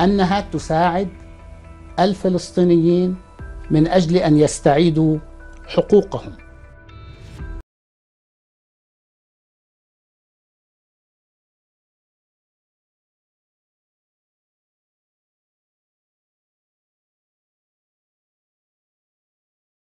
أنها تساعد الفلسطينيين من أجل أن يستعيدوا حقوقهم.